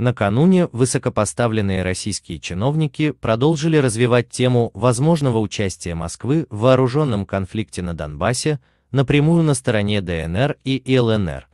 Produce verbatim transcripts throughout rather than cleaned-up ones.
Накануне высокопоставленные российские чиновники продолжили развивать тему возможного участия Москвы в вооруженном конфликте на Донбассе напрямую на стороне ДНР и ЛНР.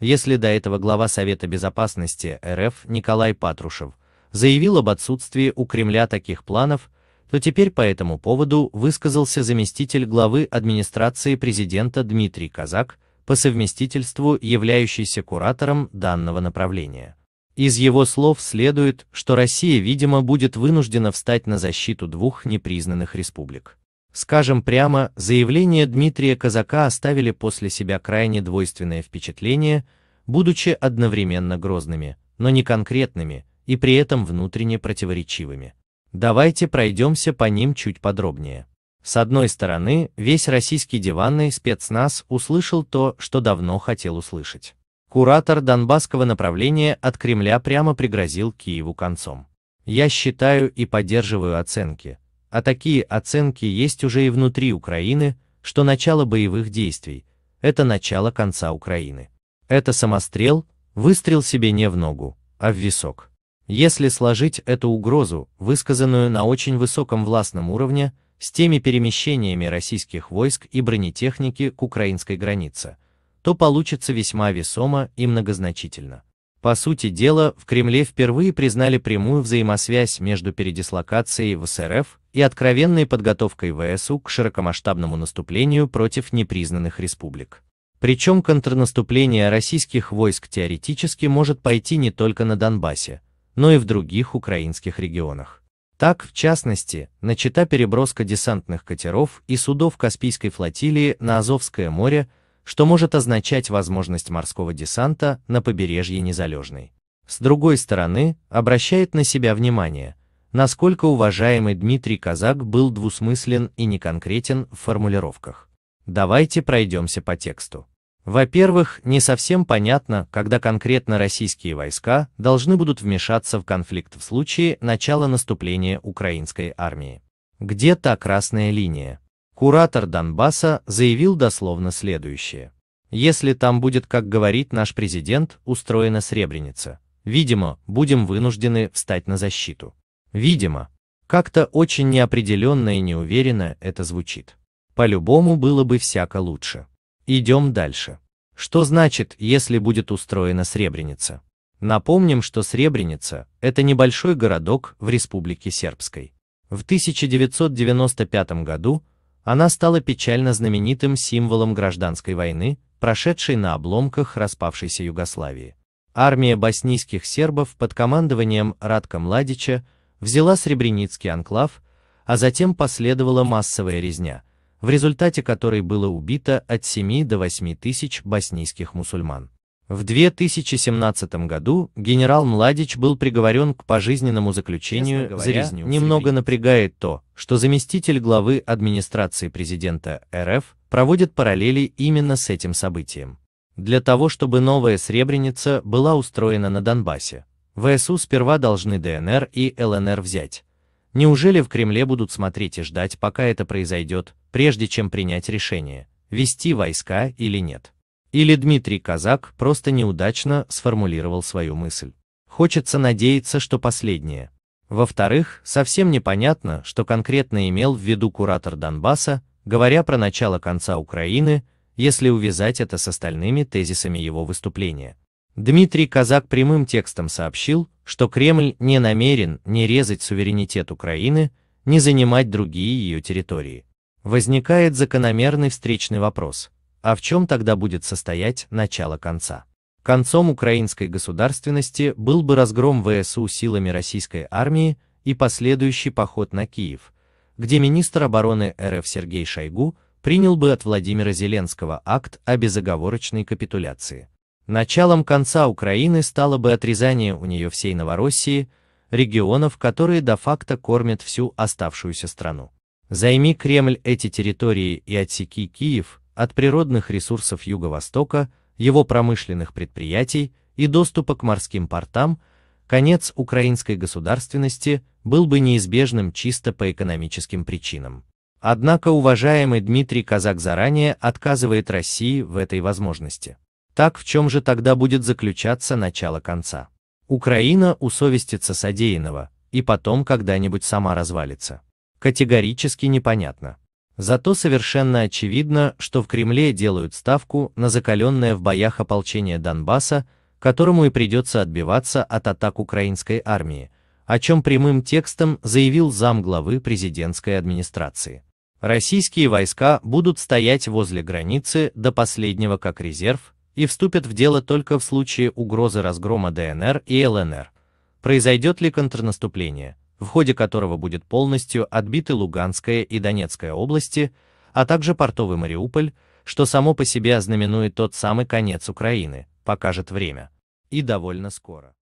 Если до этого глава Совета Безопасности РФ Николай Патрушев заявил об отсутствии у Кремля таких планов, то теперь по этому поводу высказался заместитель главы администрации президента Дмитрий Козак, по совместительству являющийся куратором данного направления. Из его слов следует, что Россия, видимо, будет вынуждена встать на защиту двух непризнанных республик. Скажем прямо, заявления Дмитрия Козака оставили после себя крайне двойственное впечатление, будучи одновременно грозными, но не конкретными, и при этом внутренне противоречивыми. Давайте пройдемся по ним чуть подробнее. С одной стороны, весь российский диванный спецназ услышал то, что давно хотел услышать. Куратор донбасского направления от Кремля прямо пригрозил Киеву концом. Я считаю и поддерживаю оценки, а такие оценки есть уже и внутри Украины, что начало боевых действий – это начало конца Украины. Это самострел, выстрел себе не в ногу, а в висок. Если сложить эту угрозу, высказанную на очень высоком властном уровне, с теми перемещениями российских войск и бронетехники к украинской границе, то получится весьма весомо и многозначительно. По сути дела, в Кремле впервые признали прямую взаимосвязь между передислокацией в СРФ и откровенной подготовкой ВСУ к широкомасштабному наступлению против непризнанных республик. Причем контрнаступление российских войск теоретически может пойти не только на Донбассе, но и в других украинских регионах. Так, в частности, начата переброска десантных катеров и судов Каспийской флотилии на Азовское море, что может означать возможность морского десанта на побережье Незалежной. С другой стороны, обращает на себя внимание, насколько уважаемый Дмитрий Козак был двусмыслен и неконкретен в формулировках. Давайте пройдемся по тексту. Во-первых, не совсем понятно, когда конкретно российские войска должны будут вмешаться в конфликт в случае начала наступления украинской армии. Где та красная линия? Куратор Донбасса заявил дословно следующее. Если там будет, как говорит наш президент, устроена Сребреница, видимо, будем вынуждены встать на защиту. Видимо. Как-то очень неопределенно и неуверенно это звучит. По-любому было бы всяко лучше. Идем дальше. Что значит, если будет устроена Сребреница? Напомним, что Сребреница – это небольшой городок в Республике Сербской. В тысяча девятьсот девяносто пятом году она стала печально знаменитым символом гражданской войны, прошедшей на обломках распавшейся Югославии. Армия боснийских сербов под командованием Радка Младича взяла Сребреницкий анклав, а затем последовала массовая резня, в результате которой было убито от семи до восьми тысяч боснийских мусульман. В две тысячи семнадцатом году генерал Младич был приговорен к пожизненному заключению говоря, за резню. Немного напрягает то, что заместитель главы администрации президента РФ проводит параллели именно с этим событием. Для того, чтобы новая Сребреница была устроена на Донбассе, ВСУ сперва должны ДНР и ЛНР взять. Неужели в Кремле будут смотреть и ждать, пока это произойдет, прежде чем принять решение, вести войска или нет? Или Дмитрий Козак просто неудачно сформулировал свою мысль. Хочется надеяться, что последнее. Во-вторых, совсем непонятно, что конкретно имел в виду куратор Донбасса, говоря про начало конца Украины, если увязать это с остальными тезисами его выступления. Дмитрий Козак прямым текстом сообщил, что Кремль не намерен ни резать суверенитет Украины, ни занимать другие ее территории. Возникает закономерный встречный вопрос. А в чем тогда будет состоять начало конца? Концом украинской государственности был бы разгром ВСУ силами российской армии и последующий поход на Киев, где министр обороны РФ Сергей Шойгу принял бы от Владимира Зеленского акт о безоговорочной капитуляции. Началом конца Украины стало бы отрезание у нее всей Новороссии, регионов, которые де-факто кормят всю оставшуюся страну. Займи Кремль эти территории и отсеки Киев от природных ресурсов Юго-Востока, его промышленных предприятий и доступа к морским портам, конец украинской государственности был бы неизбежным чисто по экономическим причинам. Однако уважаемый Дмитрий Козак заранее отказывает России в этой возможности. Так в чем же тогда будет заключаться начало конца? Украина усовестится содеянного, и потом когда-нибудь сама развалится. Категорически непонятно. Зато совершенно очевидно, что в Кремле делают ставку на закаленное в боях ополчение Донбасса, которому и придется отбиваться от атак украинской армии, о чем прямым текстом заявил зам главы президентской администрации. Российские войска будут стоять возле границы до последнего как резерв и вступят в дело только в случае угрозы разгрома Дэ Эн Эр и Эл Эн Эр. Произойдет ли контрнаступление, в ходе которого будет полностью отбиты Луганская и Донецкая области, а также портовый Мариуполь, что само по себе ознаменует тот самый конец Украины, покажет время. И довольно скоро.